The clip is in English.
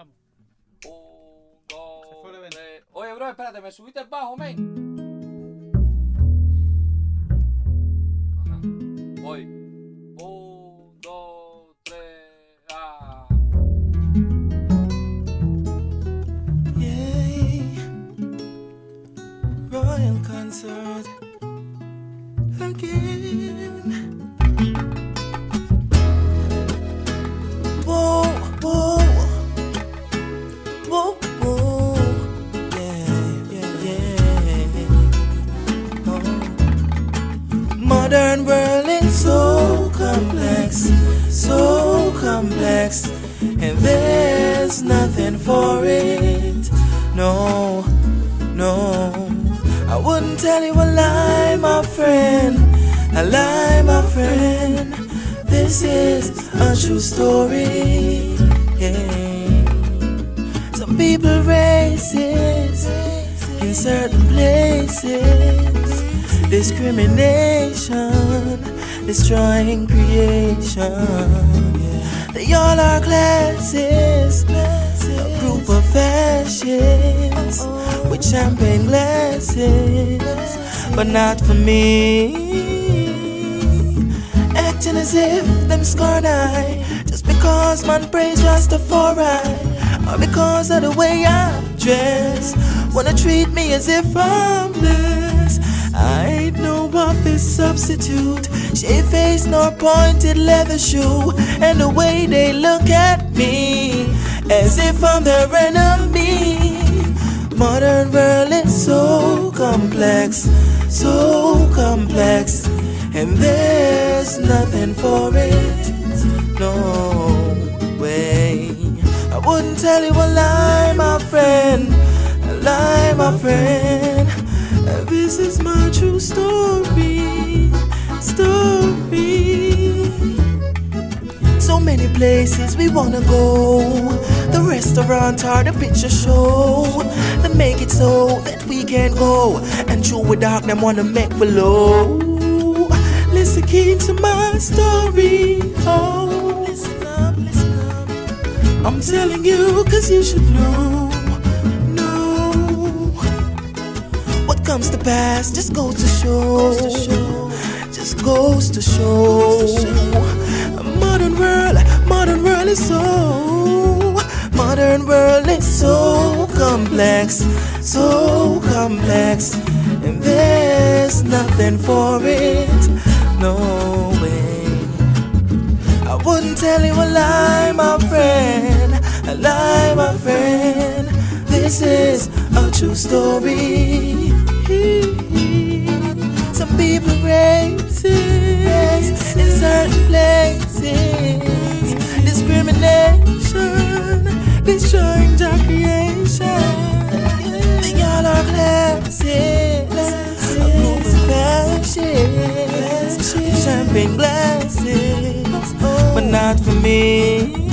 Vamos. Un, dos, tres. Oye, bro, espérate, me subiste el bajo, men. Ajá. Voy. Un, dos, tres. Ah. Yay. Royal concert again. Modern world is so complex, and there's nothing for it. No, no, I wouldn't tell you a lie, my friend, a lie, my friend. This is a true story. Yeah. Some people racist in certain places. Discrimination, destroying creation. They all are classes, a group of fascists with champagne glasses, but not for me. Acting as if them scorn I, just because man praise Rastafari, or because of the way I'm dressed, wanna treat me as if I'm blessed. I know of this substitute, shaved face nor pointed leather shoe, and the way they look at me, as if I'm their enemy. Modern world is so complex, and there's nothing for it. No way. I wouldn't tell you a lie, my friend, a lie, my friend. This is my true story, story. So many places we wanna go, the restaurant or the picture show. They make it so that we can't go, and true with dark them wanna make below. Listen key to my story, oh. Listen up, listen up. I'm telling you cause you should know. Comes to pass, just goes to show, just goes to show. A modern world is so, modern world is so complex, and there's nothing for it, no way. I wouldn't tell you a lie, my friend, a lie, my friend. This is a true story. Some people racist in certain places. Discrimination, destroying our creation. They all are classes, a group of fascists, champagne glasses, but not for me.